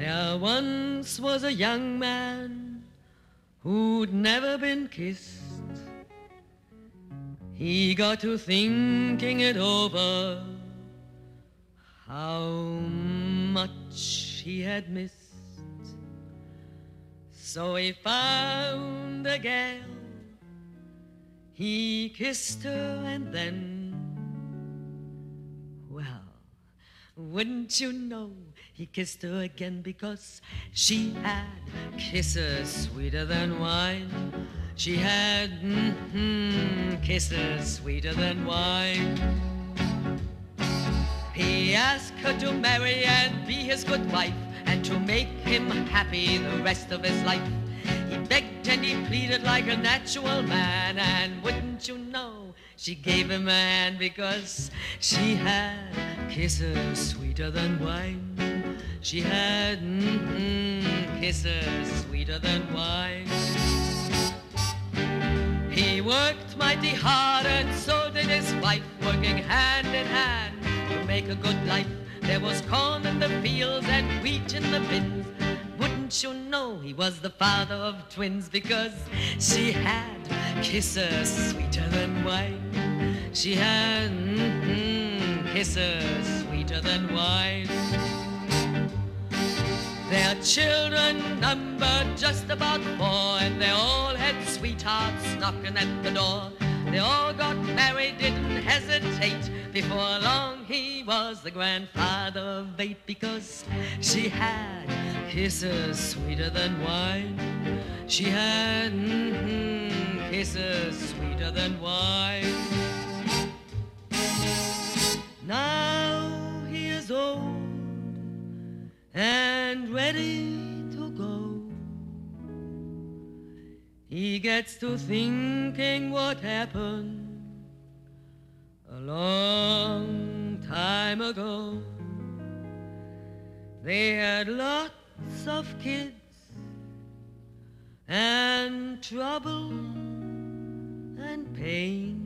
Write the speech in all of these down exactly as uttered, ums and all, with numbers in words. There once was a young man who'd never been kissed. He got to thinking it over, how much he had missed. So he found a girl, he kissed her, and then, well, wouldn't you know, he kissed her again, because she had kisses sweeter than wine. She had mm-hmm, kisses sweeter than wine. He asked her to marry and be his good wife, and to make him happy the rest of his life. He begged and he pleaded like a natural man, and wouldn't you know, she gave him a hand, because she had kisses sweeter than wine. She had mm-hmm, kisses sweeter than wine. He worked mighty hard, and so did his wife, working hand in hand to make a good life. There was corn in the fields and wheat in the bins. Wouldn't you know, he was the father of twins, because she had kisses sweeter than wine. She had mm-hmm, kisses sweeter than wine. Their children numbered just about four, and they all had sweethearts knocking at the door. They all got married, didn't hesitate. Before long he was the grandfather of eight, because she had kisses sweeter than wine. She had mm-hmm, kisses sweeter than wine. Now he is old and ready to go. He gets to thinking what happened a long time ago. They had lots of kids and trouble and pain,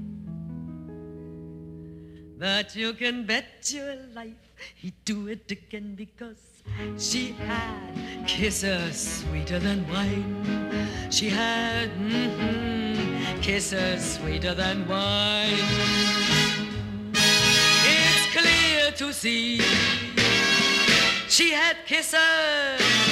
but you can bet your life he'd do it again, because she had kisses sweeter than wine. She had mm-hmm, kisses sweeter than wine. It's clear to see she had kisses